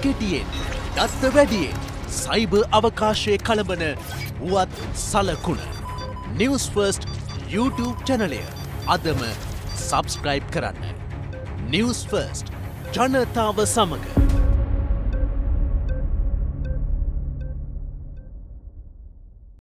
කැටියෙන් දත්ත වැඩියෙන් සයිබර් අවකාශයේ කලබන වුවත් සලකුණ News First YouTube channel අදම subscribe කරන්න News First ජනතාව සමග